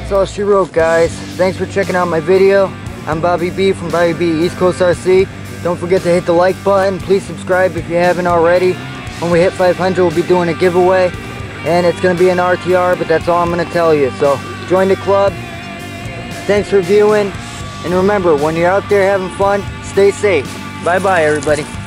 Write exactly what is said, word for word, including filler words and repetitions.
that's all she wrote, guys. Thanks for checking out my video. I'm Bobby B from Bobby B East Coast R C. Don't forget to hit the like button. Please subscribe if you haven't already. When we hit five hundred, we'll be doing a giveaway. And it's going to be an R T R, but that's all I'm going to tell you. So join the club. Thanks for viewing. And remember, when you're out there having fun, stay safe. Bye-bye, everybody.